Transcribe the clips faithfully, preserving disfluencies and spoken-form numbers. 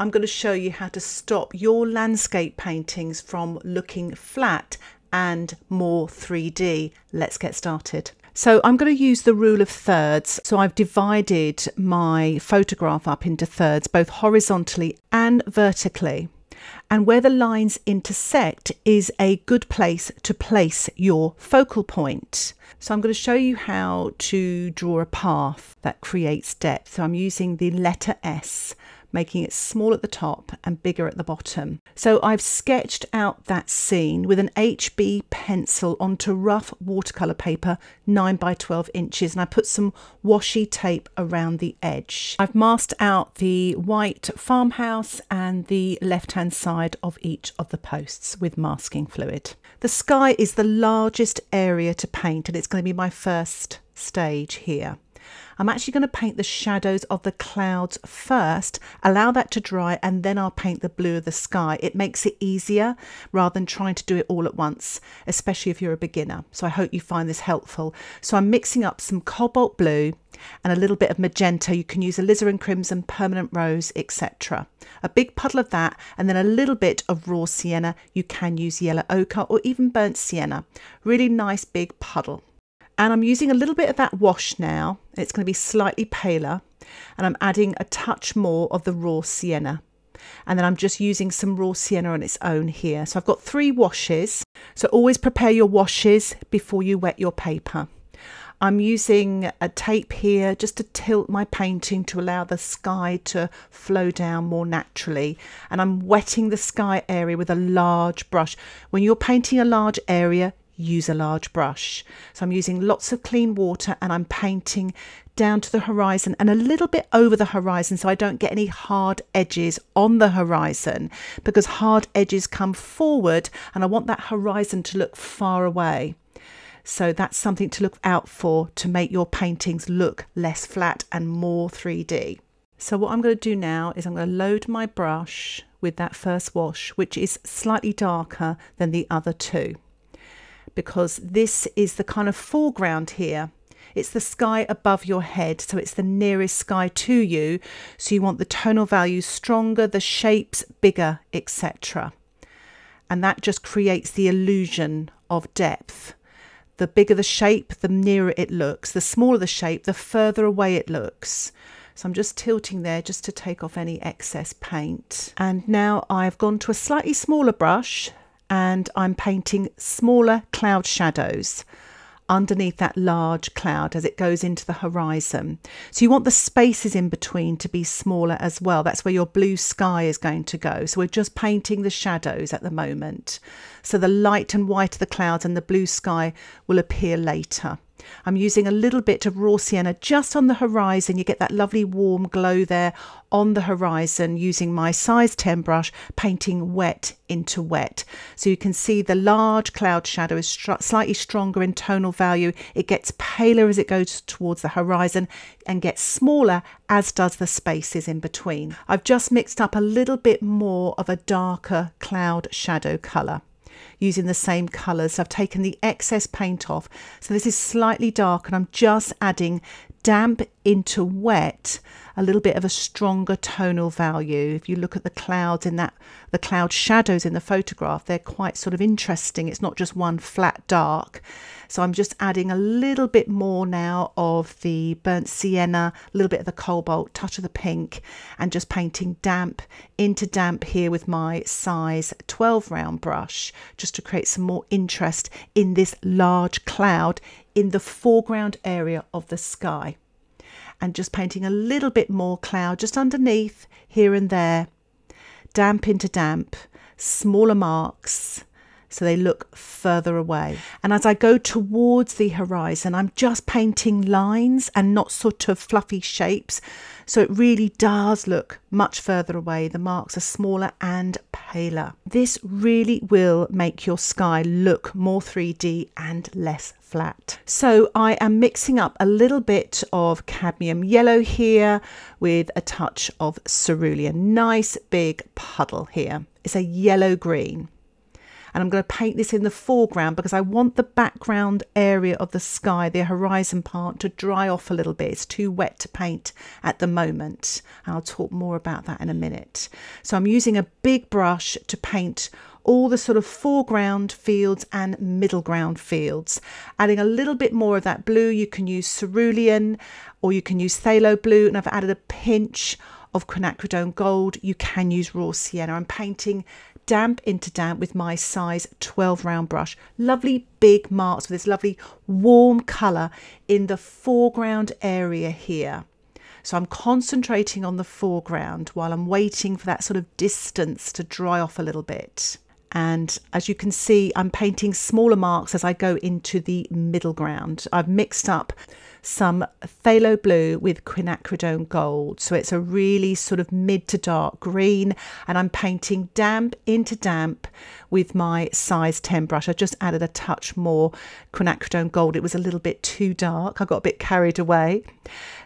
I'm going to show you how to stop your landscape paintings from looking flat and more three D. Let's get started. So I'm going to use the rule of thirds. So I've divided my photograph up into thirds, both horizontally and vertically. And where the lines intersect is a good place to place your focal point. So I'm going to show you how to draw a path that creates depth. So I'm using the letter S, making it small at the top and bigger at the bottom. So I've sketched out that scene with an H B pencil onto rough watercolour paper, nine by twelve inches, and I put some washi tape around the edge. I've masked out the white farmhouse and the left-hand side of each of the posts with masking fluid. The sky is the largest area to paint, and it's going to be my first stage here. I'm actually going to paint the shadows of the clouds first, allow that to dry, and then I'll paint the blue of the sky. It makes it easier rather than trying to do it all at once, especially if you're a beginner. So I hope you find this helpful. So I'm mixing up some cobalt blue and a little bit of magenta. You can use alizarin crimson, permanent rose, et cetera. A big puddle of that, and then a little bit of raw sienna. You can use yellow ochre or even burnt sienna. Really nice big puddle. And I'm using a little bit of that wash now. It's going to be slightly paler, and I'm adding a touch more of the raw sienna. And then I'm just using some raw sienna on its own here. So I've got three washes. So always prepare your washes before you wet your paper. I'm using a tape here just to tilt my painting to allow the sky to flow down more naturally. And I'm wetting the sky area with a large brush. When you're painting a large area, use a large brush. So I'm using lots of clean water, and I'm painting down to the horizon and a little bit over the horizon, so I don't get any hard edges on the horizon, because hard edges come forward and I want that horizon to look far away. So that's something to look out for to make your paintings look less flat and more three D. So what I'm going to do now is I'm going to load my brush with that first wash, which is slightly darker than the other two, because this is the kind of foreground here. It's the sky above your head, so it's the nearest sky to you. So you want the tonal values stronger, the shapes bigger, et cetera. And that just creates the illusion of depth. The bigger the shape, the nearer it looks. The smaller the shape, the further away it looks. So I'm just tilting there just to take off any excess paint. And now I've gone to a slightly smaller brush, and I'm painting smaller cloud shadows underneath that large cloud as it goes into the horizon. So you want the spaces in between to be smaller as well. That's where your blue sky is going to go. So we're just painting the shadows at the moment. So the light and white of the clouds and the blue sky will appear later. I'm using a little bit of raw sienna just on the horizon. You get that lovely warm glow there on the horizon, using my size ten brush, painting wet into wet. So you can see the large cloud shadow is slightly stronger in tonal value. It gets paler as it goes towards the horizon and gets smaller, as does the spaces in between. I've just mixed up a little bit more of a darker cloud shadow colour, using the same colours. So I've taken the excess paint off. So this is slightly dark, and I'm just adding damp into wet, a little bit of a stronger tonal value. If you look at the clouds in that, the cloud shadows in the photograph, they're quite sort of interesting. It's not just one flat dark. So I'm just adding a little bit more now of the burnt sienna, a little bit of the cobalt, touch of the pink, and just painting damp into damp here with my size twelve round brush, just to create some more interest in this large cloud in the foreground area of the sky. And just painting a little bit more cloud just underneath here and there, damp into damp, smaller marks so they look further away. And as I go towards the horizon, I'm just painting lines and not sort of fluffy shapes, so it really does look much further away. The marks are smaller and paler. This really will make your sky look more three D and less flat. So I am mixing up a little bit of cadmium yellow here with a touch of cerulean. Nice big puddle here. It's a yellow green. and I'm going to paint this in the foreground because I want the background area of the sky, the horizon part, to dry off a little bit. It's too wet to paint at the moment, and I'll talk more about that in a minute. So I'm using a big brush to paint all the sort of foreground fields and middle ground fields, adding a little bit more of that blue. You can use cerulean or you can use phthalo blue, and I've added a pinch of quinacridone gold. You can use raw sienna. I'm painting damp into damp with my size twelve round brush. Lovely big marks with this lovely warm colour in the foreground area here. So I'm concentrating on the foreground while I'm waiting for that sort of distance to dry off a little bit. And as you can see, I'm painting smaller marks as I go into the middle ground. I've mixed up some phthalo blue with quinacridone gold, so it's a really sort of mid to dark green, and I'm painting damp into damp with my size ten brush. I just added a touch more quinacridone gold. It was a little bit too dark. I got a bit carried away.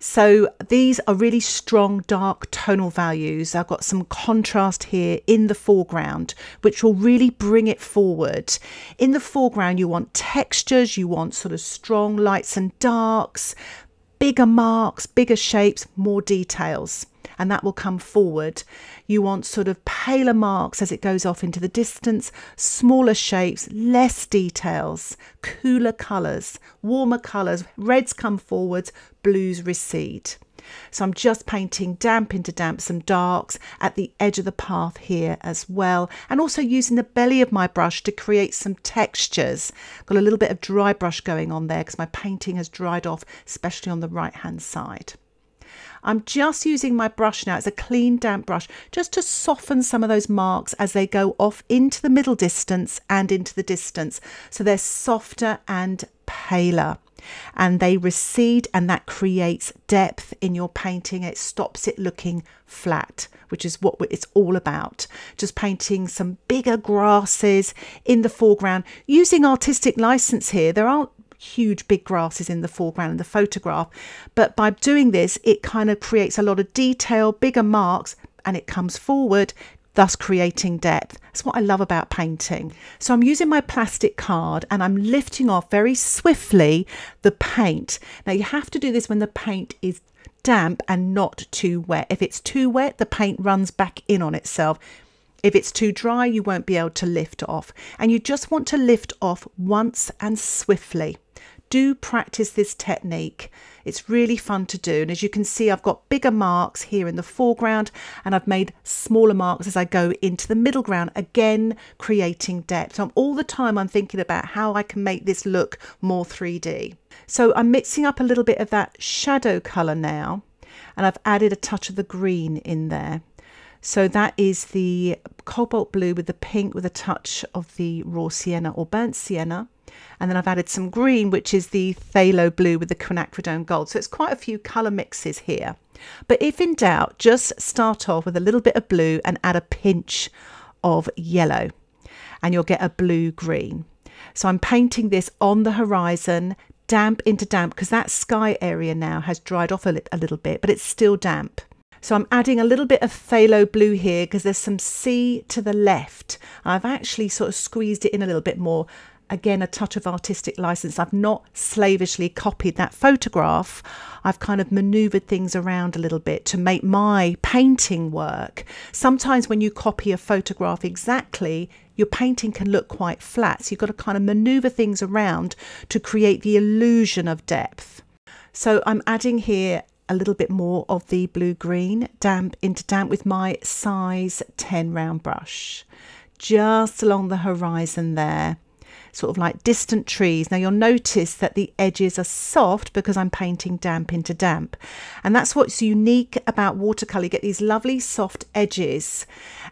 So these are really strong dark tonal values. I've got some contrast here in the foreground, which will really bring it forward. In the foreground, you want textures, you want sort of strong lights and darks, bigger marks, bigger shapes, more details, and that will come forward. You want sort of paler marks as it goes off into the distance, smaller shapes, less details, cooler colours, warmer colours. Reds come forward, blues recede. So I'm just painting damp into damp, some darks at the edge of the path here as well, and also using the belly of my brush to create some textures. Got a little bit of dry brush going on there because my painting has dried off, especially on the right hand side. I'm just using my brush now, it's a clean damp brush, just to soften some of those marks as they go off into the middle distance and into the distance, so they're softer and paler and they recede, and that creates depth in your painting. It stops it looking flat, which is what it's all about. Just painting some bigger grasses in the foreground, using artistic license here. There aren't huge big grasses in the foreground in the photograph, but by doing this it kind of creates a lot of detail, bigger marks, and it comes forward, thus creating depth. That's what I love about painting. So I'm using my plastic card and I'm lifting off very swiftly the paint. Now you have to do this when the paint is damp and not too wet. If it's too wet, the paint runs back in on itself. If it's too dry, you won't be able to lift off. And you just want to lift off once and swiftly. Do practice this technique. It's really fun to do. And as you can see, I've got bigger marks here in the foreground, and I've made smaller marks as I go into the middle ground, again, creating depth. So all the time I'm thinking about how I can make this look more three D. So I'm mixing up a little bit of that shadow color now, and I've added a touch of the green in there. So that is the cobalt blue with the pink with a touch of the raw sienna or burnt sienna. And then I've added some green, which is the phthalo blue with the quinacridone gold. So it's quite a few colour mixes here. But if in doubt, just start off with a little bit of blue and add a pinch of yellow, and you'll get a blue-green. So I'm painting this on the horizon, damp into damp, because that sky area now has dried off a, li- a little bit, but it's still damp. So I'm adding a little bit of phthalo blue here because there's some sea to the left. I've actually sort of squeezed it in a little bit more. Again, a touch of artistic license. I've not slavishly copied that photograph. I've kind of manoeuvred things around a little bit to make my painting work. Sometimes when you copy a photograph exactly, your painting can look quite flat. So you've got to kind of manoeuvre things around to create the illusion of depth. So I'm adding here a little bit more of the blue-green, damp into damp with my size ten round brush, just along the horizon there, sort of like distant trees. Now you'll notice that the edges are soft because I'm painting damp into damp, and that's what's unique about watercolour. You get these lovely soft edges,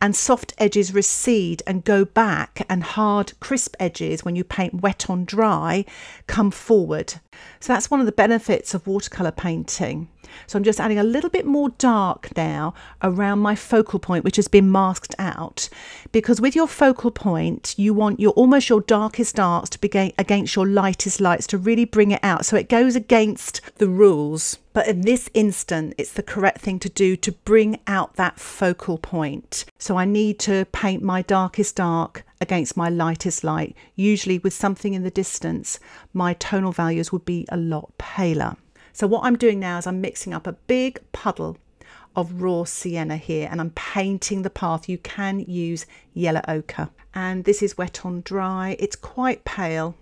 and soft edges recede and go back, and hard crisp edges when you paint wet on dry come forward. So that's one of the benefits of watercolour painting. So I'm just adding a little bit more dark now around my focal point, which has been masked out, because with your focal point you want your almost your darkest darks to be against your lightest lights to really bring it out. So it goes against the rules But in this instant, it's the correct thing to do to bring out that focal point. So I need to paint my darkest dark against my lightest light. Usually with something in the distance, my tonal values would be a lot paler. So what I'm doing now is I'm mixing up a big puddle of raw sienna here, and I'm painting the path. You can use yellow ochre. And this is wet on dry. It's quite pale.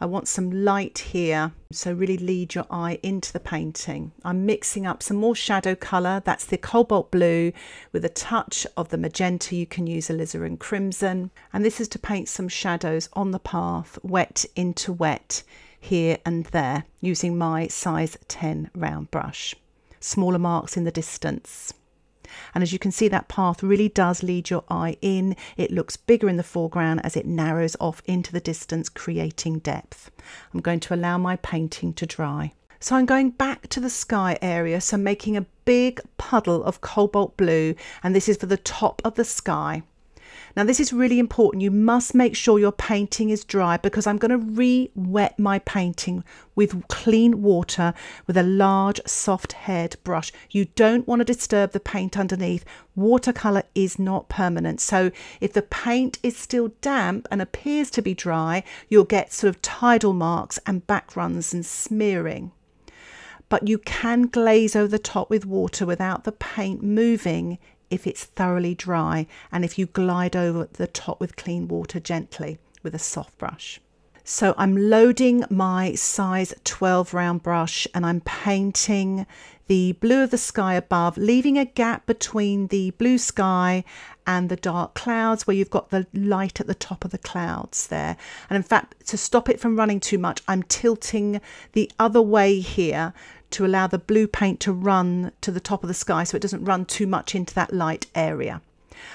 I want some light here, so really lead your eye into the painting. I'm mixing up some more shadow colour. That's the cobalt blue with a touch of the magenta. You can use alizarin crimson. And this is to paint some shadows on the path, wet into wet, here and there, using my size ten round brush. Smaller marks in the distance. And as you can see, that path really does lead your eye in. It looks bigger in the foreground as it narrows off into the distance, creating depth. I'm going to allow my painting to dry. So I'm going back to the sky area, so making a big puddle of cobalt blue, and this is for the top of the sky. Now this is really important. You must make sure your painting is dry, because I'm going to re-wet my painting with clean water with a large soft-haired brush. You don't want to disturb the paint underneath. Watercolour is not permanent. So if the paint is still damp and appears to be dry, you'll get sort of tidal marks and back runs and smearing. But you can glaze over the top with water without the paint moving if it's thoroughly dry, and if you glide over the top with clean water gently with a soft brush. So I'm loading my size twelve round brush, and I'm painting the blue of the sky above, leaving a gap between the blue sky and the dark clouds where you've got the light at the top of the clouds there. And in fact, to stop it from running too much, I'm tilting the other way here to allow the blue paint to run to the top of the sky so it doesn't run too much into that light area.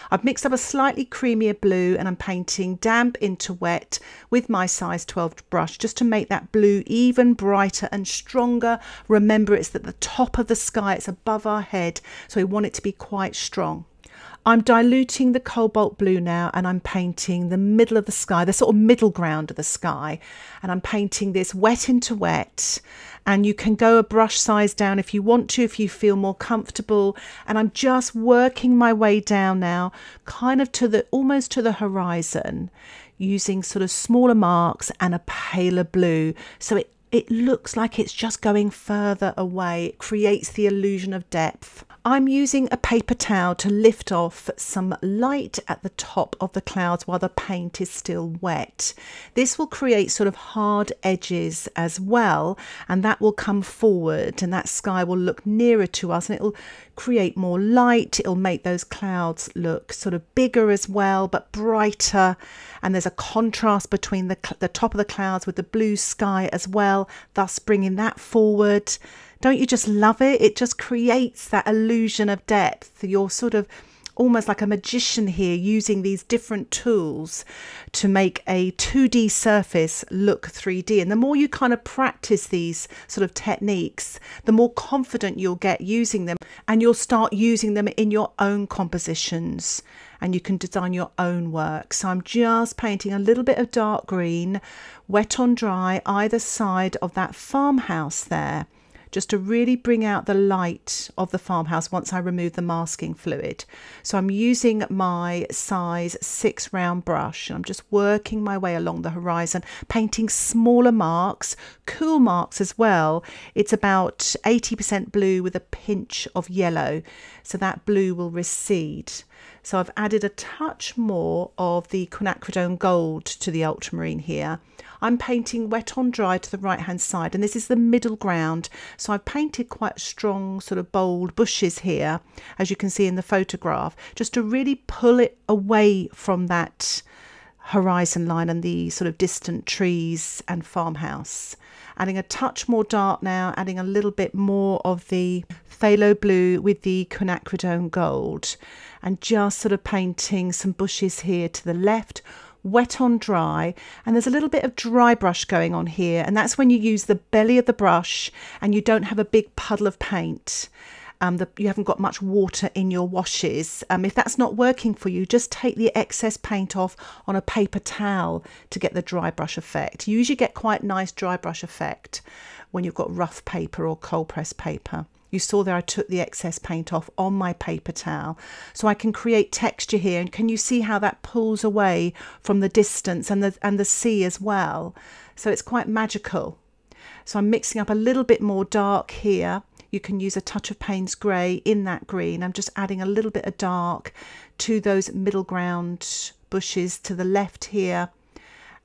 I've mixed up a slightly creamier blue, and I'm painting damp into wet with my size twelve brush just to make that blue even brighter and stronger. Remember, it's at the top of the sky, it's above our head, so we want it to be quite strong. I'm diluting the cobalt blue now, and I'm painting the middle of the sky, the sort of middle ground of the sky. And I'm painting this wet into wet. And you can go a brush size down if you want to, if you feel more comfortable. And I'm just working my way down now, kind of to the almost to the horizon, using sort of smaller marks and a paler blue. So it It looks like it's just going further away. It creates the illusion of depth. I'm using a paper towel to lift off some light at the top of the clouds while the paint is still wet. This will create sort of hard edges as well, and that will come forward, and that sky will look nearer to us, and it'll create more light. It'll make those clouds look sort of bigger as well, but brighter. And there's a contrast between the, the top of the clouds with the blue sky as well, thus bringing that forward. Don't you just love it? It just creates that illusion of depth. You're sort of almost like a magician here, using these different tools to make a two D surface look three D. And the more you kind of practice these sort of techniques, the more confident you'll get using them, and you'll start using them in your own compositions, and you can design your own work. So I'm just painting a little bit of dark green, wet on dry, either side of that farmhouse there, just to really bring out the light of the farmhouse once I remove the masking fluid. So I'm using my size six round brush, and I'm just working my way along the horizon, painting smaller marks, cool marks as well. It's about eighty percent blue with a pinch of yellow, so that blue will recede. So I've added a touch more of the quinacridone gold to the ultramarine here. I'm painting wet on dry to the right hand side, and this is the middle ground. So I've painted quite strong sort of bold bushes here, as you can see in the photograph, just to really pull it away from that horizon line and the sort of distant trees and farmhouse. Adding a touch more dark now, adding a little bit more of the phthalo blue with the quinacridone gold, and just sort of painting some bushes here to the left, wet on dry. And there's a little bit of dry brush going on here, and that's when you use the belly of the brush and you don't have a big puddle of paint. um, the, you haven't got much water in your washes. Um, if that's not working for you, just take the excess paint off on a paper towel to get the dry brush effect. You usually get quite nice dry brush effect when you've got rough paper or cold pressed paper. You saw there I took the excess paint off on my paper towel, so I can create texture here. And can you see how that pulls away from the distance and the, and the sea as well? So it's quite magical. So I'm mixing up a little bit more dark here. You can use a touch of Paynes Grey in that green. I'm just adding a little bit of dark to those middle ground bushes to the left here.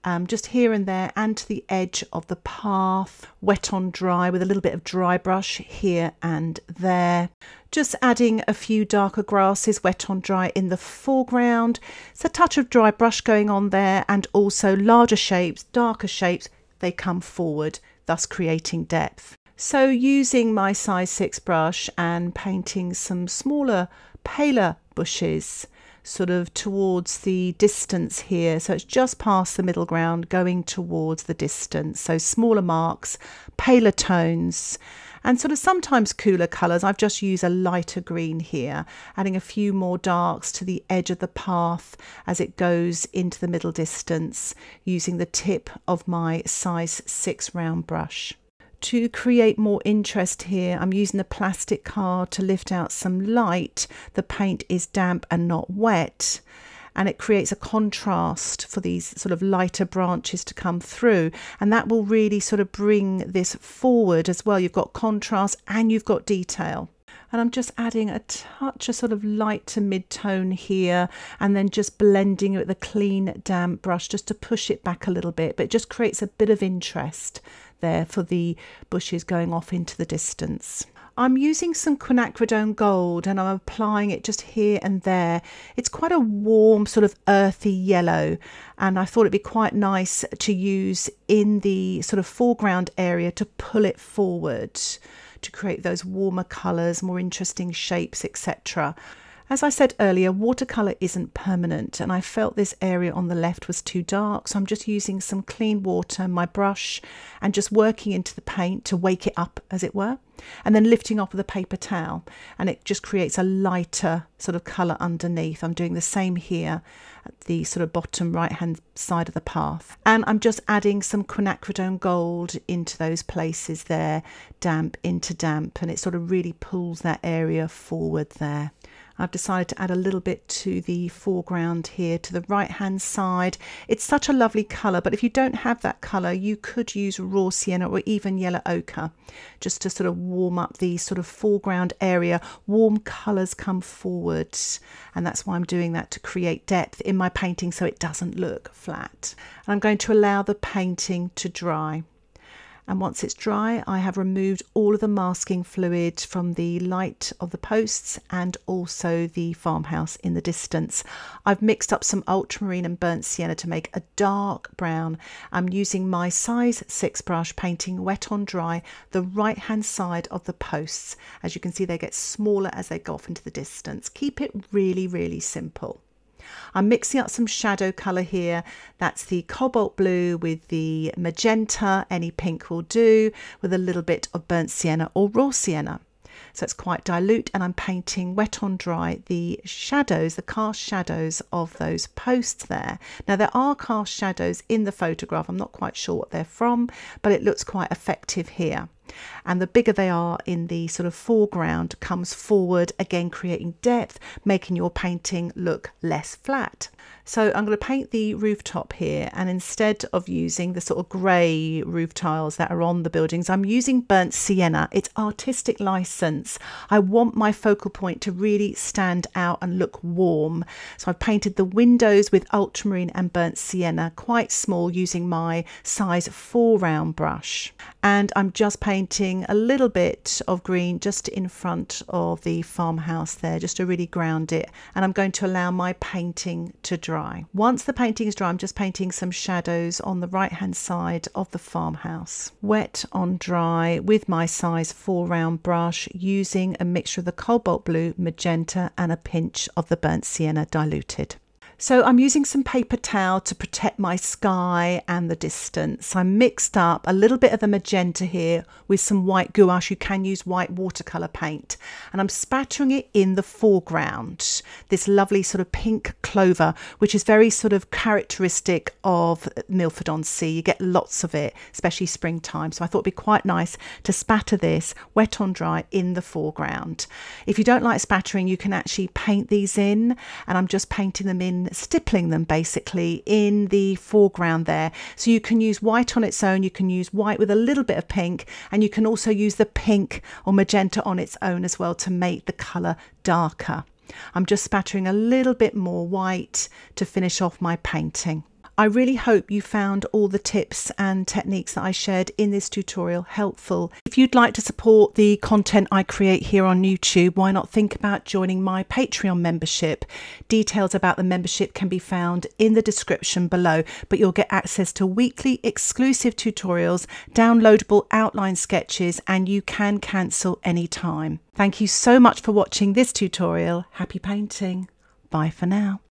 Um, just here and there and to the edge of the path, wet on dry with a little bit of dry brush here and there. Just adding a few darker grasses, wet on dry in the foreground. It's a touch of dry brush going on there, and also larger shapes, darker shapes, they come forward, thus creating depth. So using my size six brush and painting some smaller, paler bushes sort of towards the distance here, so it's just past the middle ground going towards the distance, so smaller marks, paler tones, and sort of sometimes cooler colours. I've just used a lighter green here, adding a few more darks to the edge of the path as it goes into the middle distance, using the tip of my size six round brush. To create more interest here, I'm using the plastic card to lift out some light. The paint is damp and not wet, and it creates a contrast for these sort of lighter branches to come through, and that will really sort of bring this forward as well. You've got contrast and you've got detail. And I'm just adding a touch of sort of light to mid-tone here, and then just blending it with a clean damp brush just to push it back a little bit, but it just creates a bit of interest there for the bushes going off into the distance. I'm using some quinacridone gold and I'm applying it just here and there. It's quite a warm sort of earthy yellow, and I thought it'd be quite nice to use in the sort of foreground area to pull it forward to create those warmer colours, more interesting shapes, et cetera. As I said earlier, watercolour isn't permanent, and I felt this area on the left was too dark, so I'm just using some clean water, my brush, and just working into the paint to wake it up, as it were, and then lifting off with a paper towel, and it just creates a lighter sort of colour underneath. I'm doing the same here at the sort of bottom right-hand side of the path, and I'm just adding some quinacridone gold into those places there, damp into damp, and it sort of really pulls that area forward there. I've decided to add a little bit to the foreground here, to the right hand side. It's such a lovely colour, but if you don't have that colour, you could use raw sienna or even yellow ochre just to sort of warm up the sort of foreground area. Warm colours come forward, and that's why I'm doing that, to create depth in my painting so it doesn't look flat. And I'm going to allow the painting to dry. And once it's dry, I have removed all of the masking fluid from the light of the posts and also the farmhouse in the distance. I've mixed up some ultramarine and burnt sienna to make a dark brown. I'm using my size six brush, painting wet on dry the right hand side of the posts. As you can see, they get smaller as they go off into the distance. Keep it really, really simple. I'm mixing up some shadow colour here. That's the cobalt blue with the magenta, any pink will do, with a little bit of burnt sienna or raw sienna. So it's quite dilute, and I'm painting wet on dry the shadows, the cast shadows of those posts there. Now there are cast shadows in the photograph. I'm not quite sure what they're from, but it looks quite effective here. And the bigger they are in the sort of foreground comes forward, again creating depth, making your painting look less flat. So I'm going to paint the rooftop here, and instead of using the sort of grey roof tiles that are on the buildings, I'm using burnt sienna. It's artistic license. I want my focal point to really stand out and look warm. So I've painted the windows with ultramarine and burnt sienna, quite small, using my size four round brush. And I'm just painting Painting a little bit of green just in front of the farmhouse there, just to really ground it. And I'm going to allow my painting to dry. Once the painting is dry, I'm just painting some shadows on the right hand side of the farmhouse, wet on dry with my size four round brush, using a mixture of the cobalt blue, magenta and a pinch of the burnt sienna diluted. So I'm using some paper towel to protect my sky and the distance. I mixed up a little bit of a magenta here with some white gouache. You can use white watercolour paint. And I'm spattering it in the foreground, this lovely sort of pink clover, which is very sort of characteristic of Milford-on-Sea. You get lots of it, especially springtime. So I thought it'd be quite nice to spatter this wet on dry in the foreground. If you don't like spattering, you can actually paint these in, and I'm just painting them in, stippling them basically in the foreground there. So you can use white on its own, you can use white with a little bit of pink, and you can also use the pink or magenta on its own as well to make the colour darker. I'm just spattering a little bit more white to finish off my painting. I really hope you found all the tips and techniques that I shared in this tutorial helpful. If you'd like to support the content I create here on YouTube, why not think about joining my Patreon membership? Details about the membership can be found in the description below, but you'll get access to weekly exclusive tutorials, downloadable outline sketches, and you can cancel any time. Thank you so much for watching this tutorial. Happy painting. Bye for now.